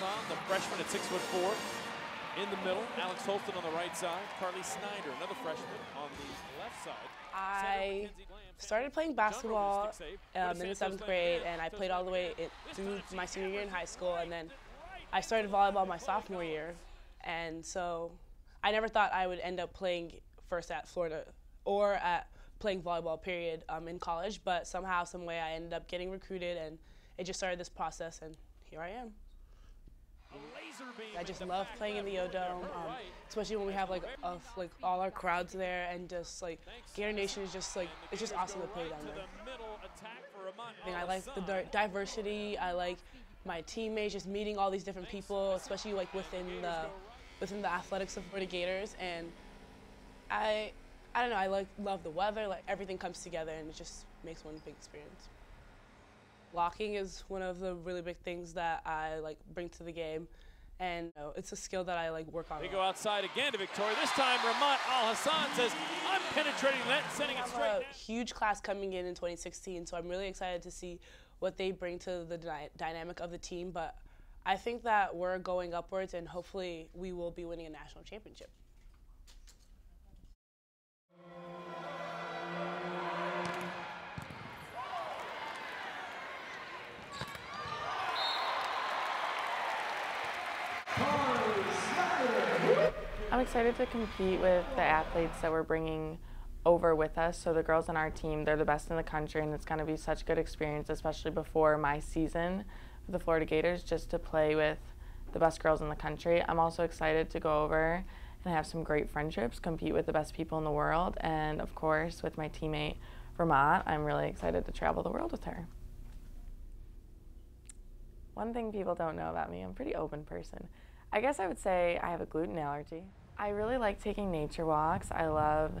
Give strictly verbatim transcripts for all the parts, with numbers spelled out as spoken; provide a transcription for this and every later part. Alhassan, the freshman at six foot four, in the middle. Alex Holton on the right side. Carli Snyder, another freshman, on the left side. I started playing basketball um, in the seventh grade, and I played all the way it, through my senior year in high school, and then I started volleyball my sophomore year, and so I never thought I would end up playing first at Florida or at playing volleyball, period, um, in college, but somehow, some way, I ended up getting recruited, and it just started this process, and here I am. I just love playing in the O-Dome, um, especially when we have like a, like all our crowds there, and just like Gator Nation is just like it's just awesome to play down there. I mean, I like the di diversity. I like my teammates, just meeting all these different people, especially like within the within the athletics of Florida Gators, and I. I don't know, I like, love the weather, like everything comes together and it just makes one big experience. Blocking is one of the really big things that I like bring to the game, and you know, it's a skill that I like work on. They go outside again to Victoria, this time Rhamat Alhassan says, I'm penetrating that and sending it straight. I have a huge class coming in in twenty sixteen, so I'm really excited to see what they bring to the dy dynamic of the team, but I think that we're going upwards and hopefully we will be winning a national championship. I'm excited to compete with the athletes that we're bringing over with us. So the girls on our team, they're the best in the country, and it's going to be such a good experience, especially before my season with the Florida Gators, just to play with the best girls in the country. I'm also excited to go over and have some great friendships, compete with the best people in the world, and of course with my teammate Rhamat. I'm really excited to travel the world with her. One thing people don't know about me, I'm a pretty open person. I guess I would say I have a gluten allergy. I really like taking nature walks. I love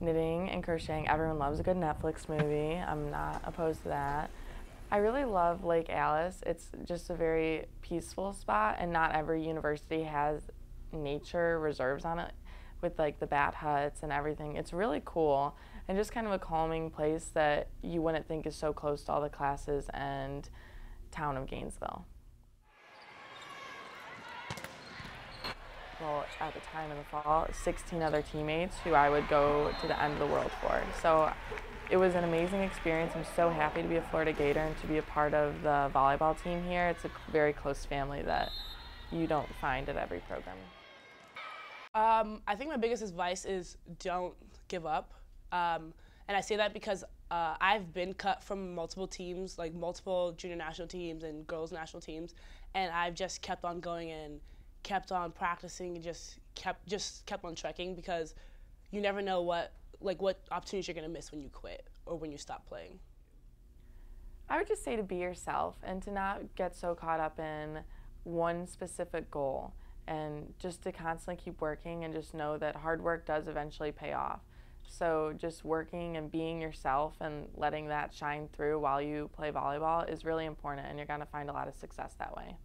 knitting and crocheting. Everyone loves a good Netflix movie. I'm not opposed to that. I really love Lake Alice. It's just a very peaceful spot, and not every university has nature reserves on it with like the bat huts and everything. It's really cool and just kind of a calming place that you wouldn't think is so close to all the classes and town of Gainesville. At the time in the fall, sixteen other teammates who I would go to the end of the world for. So it was an amazing experience. I'm so happy to be a Florida Gator and to be a part of the volleyball team here. It's a very close family that you don't find at every program. Um, I think my biggest advice is don't give up. Um, and I say that because uh, I've been cut from multiple teams, like multiple junior national teams and girls national teams, and I've just kept on going and kept on practicing and just kept just kept on trekking, because you never know what like what opportunities you're going to miss when you quit or when you stop playing. I would just say to be yourself and to not get so caught up in one specific goal, and just to constantly keep working and just know that hard work does eventually pay off. So just working and being yourself and letting that shine through while you play volleyball is really important, and you're going to find a lot of success that way.